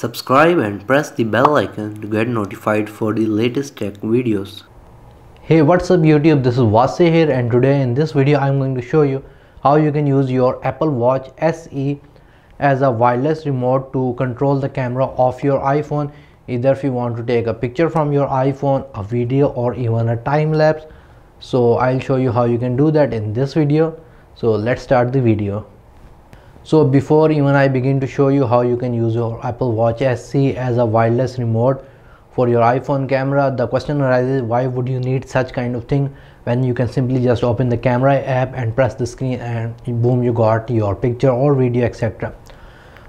Subscribe and press the bell icon to get notified for the latest tech videos. Hey, what's up YouTube, this is Vasi here, and today in this video I'm going to show you how you can use your Apple Watch SE as a wireless remote to control the camera of your iPhone, either if you want to take a picture from your iPhone, a video, or even a time lapse. So I'll show you how you can do that in this video. So let's start the video. So before even I begin to show you how you can use your Apple Watch SE as a wireless remote for your iPhone camera, the question arises, why would you need such kind of thing when you can simply just open the camera app and press the screen and boom, you got your picture or video, etc.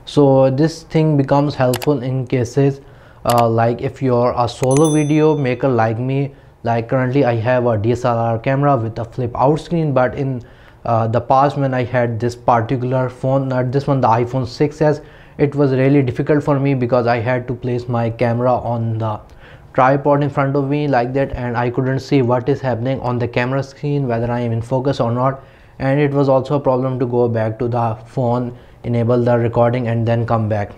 So this thing becomes helpful in cases like if you're a solo video maker like me. Like currently I have a DSLR camera with a flip out screen, but in the past when I had this particular phone, not this one, the iPhone 6s, it was really difficult for me because I had to place my camera on the tripod in front of me like that, and I couldn't see what is happening on the camera screen, whether I am in focus or not, and it was also a problem to go back to the phone, enable the recording and then come back.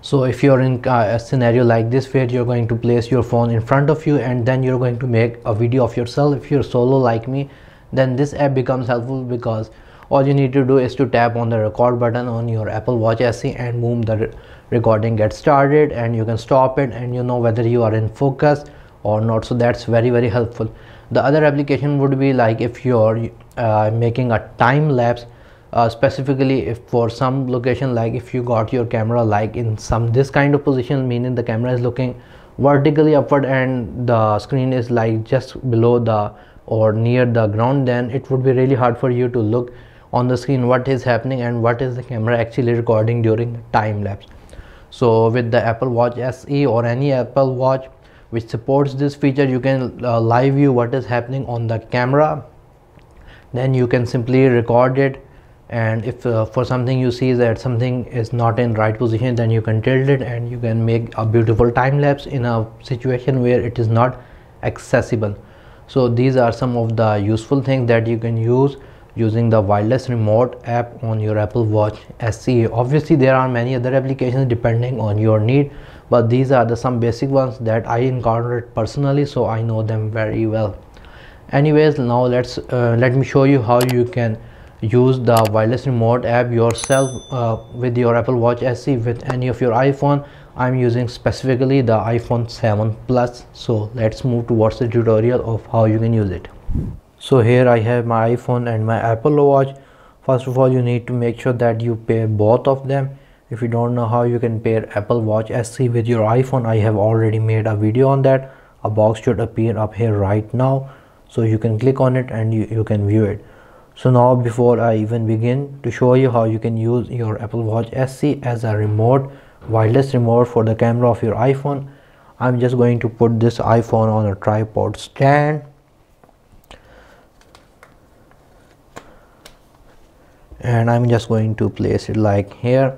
So if you're in a scenario like this where you're going to place your phone in front of you and then you're going to make a video of yourself, if you're solo like me, then this app becomes helpful because all you need to do is to tap on the record button on your Apple Watch SE and boom, the recording gets started and you can stop it and you know whether you are in focus or not. So that's very, very helpful. The other application would be like if you're making a time lapse, specifically if for some location, like if you got your camera like in some this kind of position, meaning the camera is looking vertically upward and the screen is like just below the or near the ground, then it would be really hard for you to look on the screen what is happening and what is the camera actually recording during time lapse. So with the Apple Watch SE or any Apple Watch which supports this feature, you can live view what is happening on the camera, then you can simply record it, and if for something you see that something is not in right position, then you can tilt it and you can make a beautiful time lapse in a situation where it is not accessible. So these are some of the useful things that you can use using the wireless remote app on your Apple Watch SE. Obviously there are many other applications depending on your need, but these are the some basic ones that I encountered personally, so I know them very well. Anyways, now let me show you how you can use the wireless remote app yourself with your Apple Watch SE with any of your iPhone. I'm using specifically the iPhone 7 Plus. So let's move towards the tutorial of how you can use it. So here I have my iPhone and my Apple Watch. First of all, you need to make sure that you pair both of them. If you don't know how you can pair Apple Watch SE with your iPhone, I have already made a video on that. A box should appear up here right now. So you can click on it and you can view it. So now before I even begin to show you how you can use your Apple Watch SE as a remote, wireless remote for the camera of your iPhone, I'm just going to put this iPhone on a tripod stand. And I'm just going to place it like here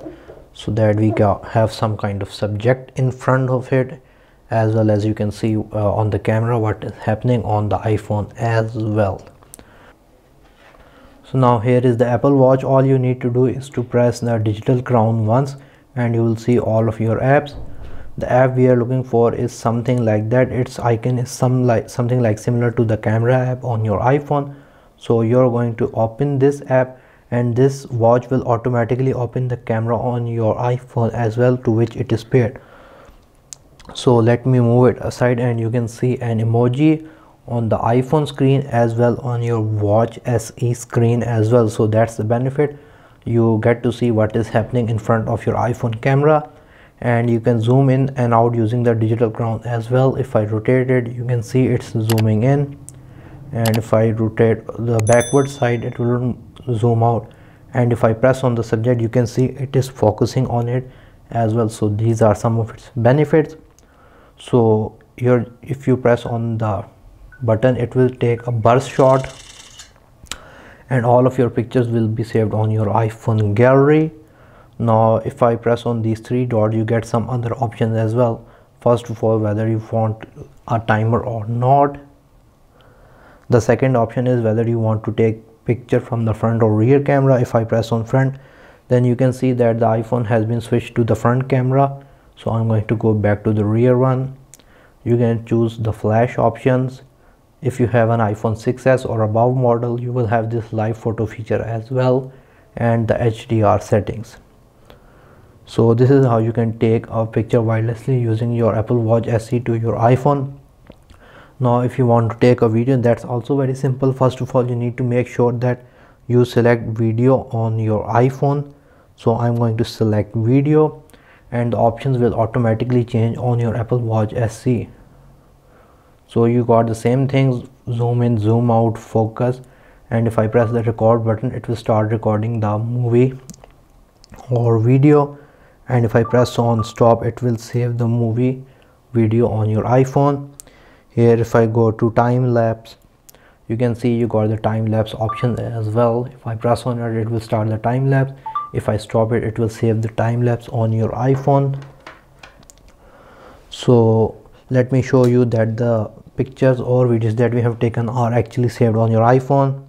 so that we have some kind of subject in front of it, as well as you can see on the camera what is happening on the iPhone as well. So now here is the Apple Watch. All you need to do is to press the digital crown once and you will see all of your apps. The app we are looking for is something like that. Its icon is something like similar to the camera app on your iPhone. So you're going to open this app and this watch will automatically open the camera on your iPhone as well, to which it is paired. So let me move it aside and you can see an emoji on the iPhone screen as well on your Watch SE screen as well. So that's the benefit. You get to see what is happening in front of your iPhone camera, and you can zoom in and out using the digital crown as well. If I rotate it, you can see it's zooming in, and if I rotate the backward side, it will zoom out, and if I press on the subject, you can see it is focusing on it as well. So these are some of its benefits. So here if you press on the button, it will take a burst shot and all of your pictures will be saved on your iPhone gallery. Now if I press on these three dots, you get some other options as well. First of all, whether you want a timer or not. The second option is whether you want to take picture from the front or rear camera. If I press on front, then you can see that the iPhone has been switched to the front camera So I'm going to go back to the rear one. You can choose the flash options. If you have an iPhone 6s or above model, you will have this live photo feature as well, and the HDR settings. So this is how you can take a picture wirelessly using your Apple Watch SE to your iPhone. Now if you want to take a video, that's also very simple. First of all, you need to make sure that you select video on your iPhone. So I'm going to select video, and the options will automatically change on your Apple Watch SE. So you got the same things: zoom in, zoom out, focus, and if I press the record button, it will start recording the movie or video, and if I press on stop, it will save the movie video on your iPhone. Here if I go to time lapse, you can see you got the time lapse option as well. If I press on it, it will start the time lapse. If I stop it, it will save the time lapse on your iPhone. So let me show you that the pictures or videos that we have taken are actually saved on your iPhone.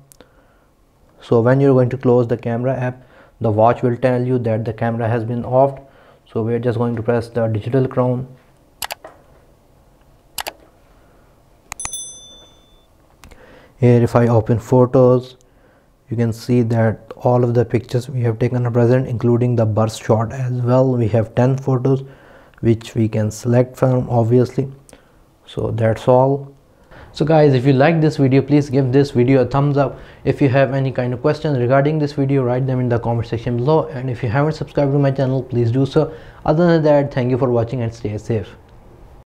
So when you're going to close the camera app, the watch will tell you that the camera has been off. So we're just going to press the digital crown. Here if I open photos, you can see that all of the pictures we have taken are present, including the burst shot as well. We have 10 photos which we can select from, obviously. So that's all. So guys, if you like this video, please give this video a thumbs up. If you have any kind of questions regarding this video, write them in the comment section below, and if you haven't subscribed to my channel, please do so. Other than that, thank you for watching and stay safe.